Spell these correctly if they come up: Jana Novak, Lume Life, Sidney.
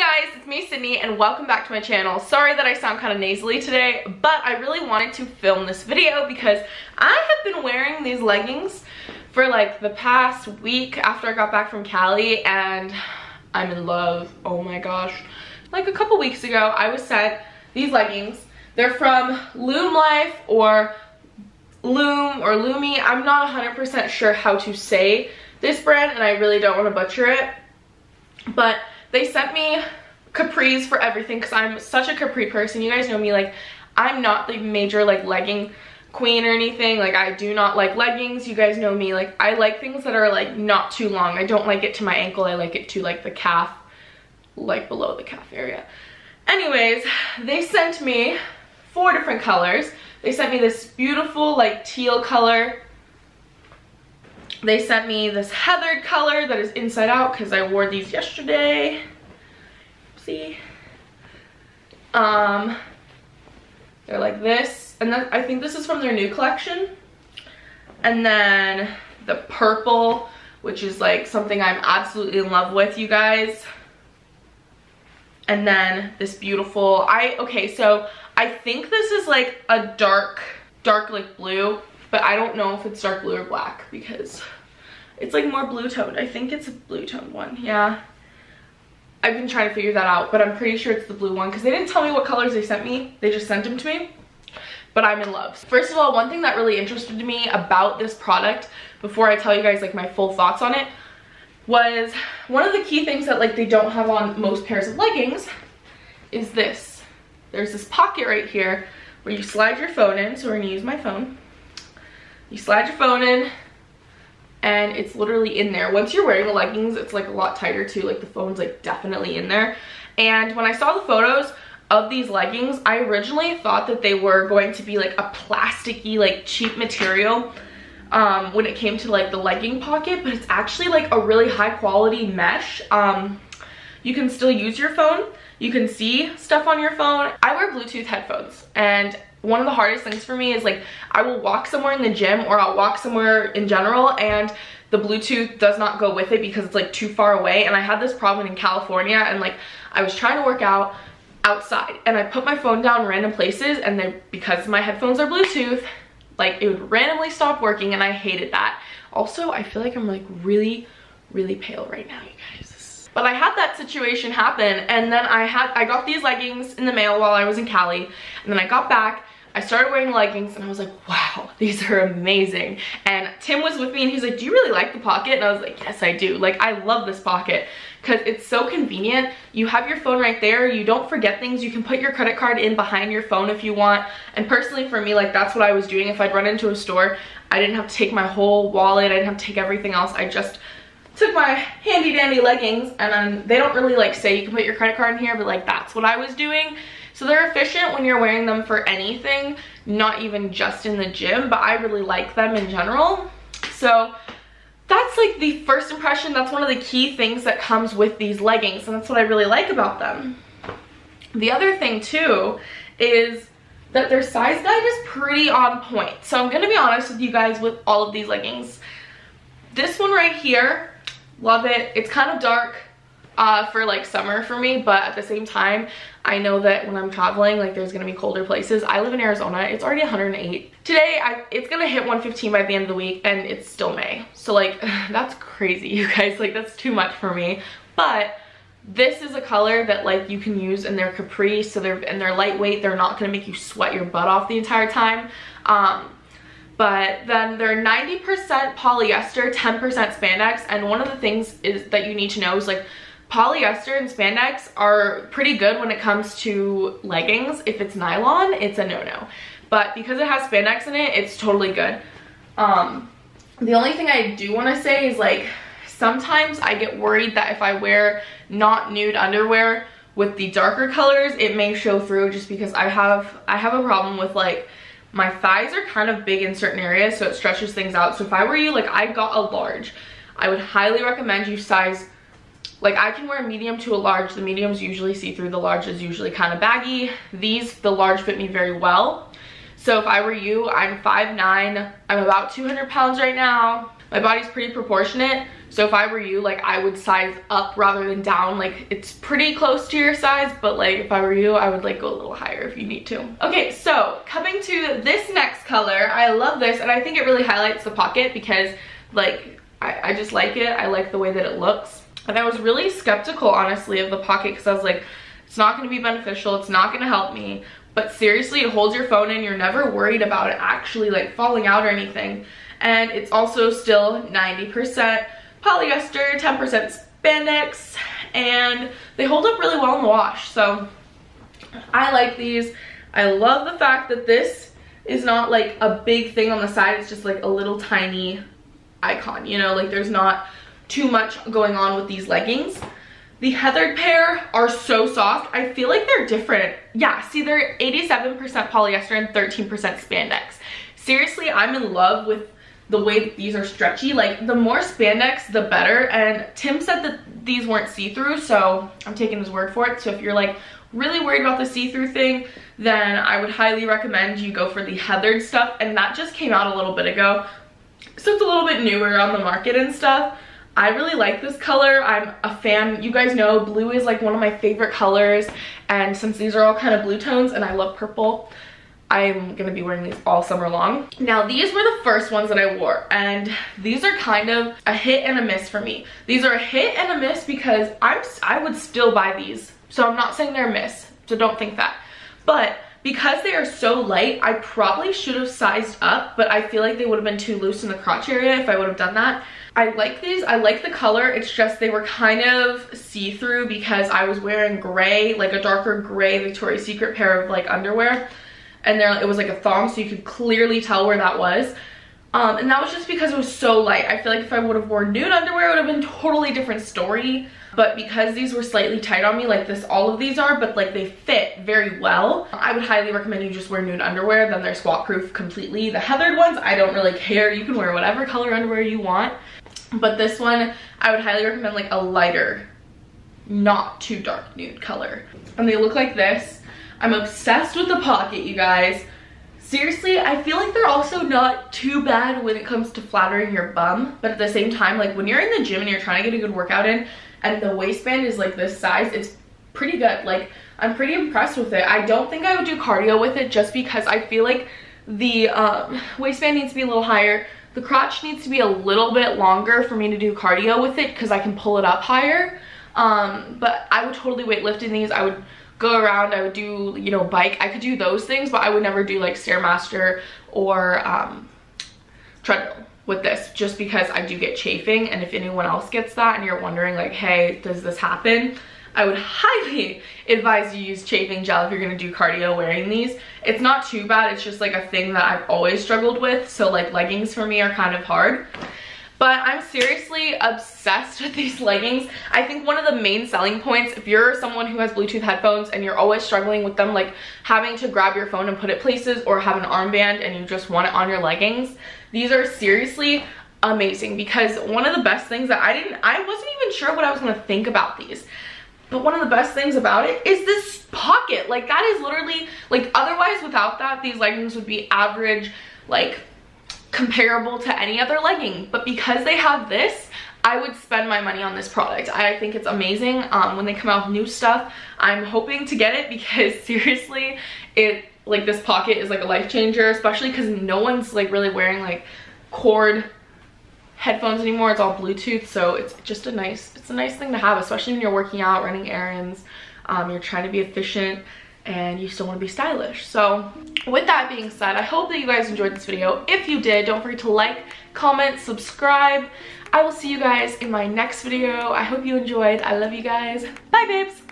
Hey guys, it's me Sydney and welcome back to my channel. Sorry that I sound kind of nasally today, but I really wanted to film this video because I have been wearing these leggings for like the past week after I got back from Cali and I'm in love. Oh my gosh. Like a couple weeks ago, I was sent these leggings. They're from Lume Life or Lume or Lume. I'm not 100% sure how to say this brand and I really don't want to butcher it, but they sent me capris for everything because I'm such a capri person. You guys know me, like, I'm not the major, like, legging queen or anything. Like, I do not like leggings. You guys know me. Like, I like things that are, like, not too long. I don't like it to my ankle. I like it to, like, the calf, like, below the calf area. Anyways, they sent me four different colors. They sent me this beautiful, like, teal color. They sent me this heathered color that is inside out because I wore these yesterday. See? They're like this. And then I think this is from their new collection. And then the purple, which is like something I'm absolutely in love with, you guys. And then this beautiful, okay, so I think this is like a dark like blue. But I don't know if it's dark blue or black because it's like more blue toned. I think it's a blue toned one, yeah. I've been trying to figure that out, but I'm pretty sure it's the blue one because they didn't tell me what colors they sent me. They just sent them to me, but I'm in love. First of all, one thing that really interested me about this product before I tell you guys like my full thoughts on it was one of the key things that like they don't have on most pairs of leggings is this. There's this pocket right here where you slide your phone in, so we're gonna use my phone. You slide your phone in and it's literally in there. Once you're wearing the leggings, it's like a lot tighter too. Like the phone's like definitely in there. And when I saw the photos of these leggings, I originally thought that they were going to be like a plasticky, like cheap material when it came to like the legging pocket, but it's actually like a really high quality mesh. You can still use your phone. You can see stuff on your phone. I wear Bluetooth headphones and one of the hardest things for me is like I will walk somewhere in the gym or I'll walk somewhere in general and the Bluetooth does not go with it because it's like too far away. And I had this problem in California and like I was trying to work out outside and I put my phone down random places and then because my headphones are Bluetooth, like it would randomly stop working and I hated that. Also, I feel like I'm like really pale right now, you guys. But I had that situation happen and then I got these leggings in the mail while I was in Cali and then I got back, I started wearing leggings and I was like, wow, these are amazing. And Tim was with me and he's like, do you really like the pocket? And I was like, yes, I do. Like, I love this pocket because it's so convenient. You have your phone right there. You don't forget things. You can put your credit card in behind your phone if you want. And personally for me, like that's what I was doing. If I'd run into a store, I didn't have to take my whole wallet. I didn't have to take everything else. I just took my handy dandy leggings and they don't really like say you can put your credit card in here, but like that's what I was doing. So they're efficient when you're wearing them for anything, not even just in the gym, but I really like them in general. So that's like the first impression. That's one of the key things that comes with these leggings and that's what I really like about them. The other thing too is that their size guide is pretty on point. So I'm gonna be honest with you guys with all of these leggings. This one right here, love it. It's kind of dark for like summer for me, but at the same time I know that when I'm traveling like there's gonna be colder places. I live in Arizona. It's already 108 today. It's gonna hit 115 by the end of the week and it's still May, so like that's crazy, you guys. Like that's too much for me. But this is a color that like you can use in their capri, so they're lightweight. They're not gonna make you sweat your butt off the entire time. But then they're 90% polyester, 10% spandex. And one of the things is that you need to know is like polyester and spandex are pretty good when it comes to leggings. If it's nylon, it's a no-no. But because it has spandex in it, it's totally good. The only thing I do want to say is like sometimes I get worried that if I wear not nude underwear with the darker colors, it may show through just because I have a problem with like my thighs are kind of big in certain areas, so it stretches things out. So if I were you, like I got a large, I would highly recommend you size, like I can wear a medium to a large. The medium's usually see-through, the large is usually kind of baggy. The large fit me very well. So if I were you, I'm 5'9", I'm about 200 pounds right now. My body's pretty proportionate, so if I were you, like, I would size up rather than down. Like, it's pretty close to your size, but like, if I were you, I would like go a little higher if you need to. Okay, so coming to this next color, I love this, and I think it really highlights the pocket because, like, I just like it. I like the way that it looks. And I was really skeptical, honestly, of the pocket because I was like, it's not going to be beneficial, it's not going to help me. But seriously, it holds your phone and you're never worried about it actually like falling out or anything. And it's also still 90% polyester, 10% spandex, and they hold up really well in the wash. So I like these. I love the fact that this is not like a big thing on the side. It's just like a little tiny icon, you know, like there's not too much going on with these leggings. The heathered pair are so soft. I feel like they're different. Yeah, see, they're 87% polyester and 13% spandex. Seriously, I'm in love with the way that these are stretchy. Like, the more spandex, the better. And Tim said that these weren't see-through, so I'm taking his word for it. So if you're, like, really worried about the see-through thing, then I would highly recommend you go for the heathered stuff. And that just came out a little bit ago, so it's a little bit newer on the market and stuff. I really like this color. I'm a fan. You guys know blue is like one of my favorite colors, and since these are all kind of blue tones and I love purple, I'm gonna be wearing these all summer long. Now, these were the first ones that I wore, and these are kind of a hit and a miss for me. These are a hit and a miss because I would still buy these, so I'm not saying they're a miss, so don't think that. But because they are so light, I probably should have sized up, but I feel like they would have been too loose in the crotch area if I would have done that. I like these. I like the color. It's just they were kind of see-through because I was wearing gray, like a darker gray Victoria's Secret pair of like underwear, and there it was like a thong, so you could clearly tell where that was. And that was just because it was so light. I feel like if I would have worn nude underwear, it would have been a totally different story. But because these were slightly tight on me, like this, all of these are, but like they fit very well, I would highly recommend you just wear nude underwear. Then they're squat proof completely. The heathered ones, I don't really care. You can wear whatever color underwear you want. But this one, I would highly recommend like a lighter, not too dark nude color. And they look like this. I'm obsessed with the pocket, you guys. Seriously, I feel like they're also not too bad when it comes to flattering your bum, but at the same time, like when you're in the gym and you're trying to get a good workout in and the waistband is like this size, it's pretty good. Like, I'm pretty impressed with it. I don't think I would do cardio with it just because I feel like the waistband needs to be a little higher. The crotch needs to be a little bit longer for me to do cardio with it because I can pull it up higher. But I would totally weightlift in these. I would go around, I would do, you know, bike, I could do those things, but I would never do like Stairmaster or treadmill with this just because I do get chafing. And if anyone else gets that and you're wondering like, hey, does this happen? I would highly advise you use chafing gel if you're gonna do cardio wearing these. It's not too bad, it's just like a thing that I've always struggled with, so like leggings for me are kind of hard. But I'm seriously obsessed with these leggings. I think one of the main selling points, if you're someone who has Bluetooth headphones and you're always struggling with them, like having to grab your phone and put it places, or have an armband and you just want it on your leggings, these are seriously amazing. Because one of the best things that I wasn't even sure what I was gonna think about these. But one of the best things about it is this pocket. Like, that is literally, like, otherwise without that, these leggings would be average, like, comparable to any other legging. But because they have this, I would spend my money on this product. I think it's amazing. When they come out with new stuff, I'm hoping to get it because seriously, it, like, this pocket is like a life changer, especially because no one's like really wearing like cord headphones anymore. It's all Bluetooth, so it's just a nice, it's a nice thing to have, especially when you're working out, running errands, you're trying to be efficient and you still want to be stylish. So with that being said, I hope that you guys enjoyed this video. If you did, don't forget to like, comment, subscribe. I will see you guys in my next video. I hope you enjoyed. I love you guys. Bye, babes.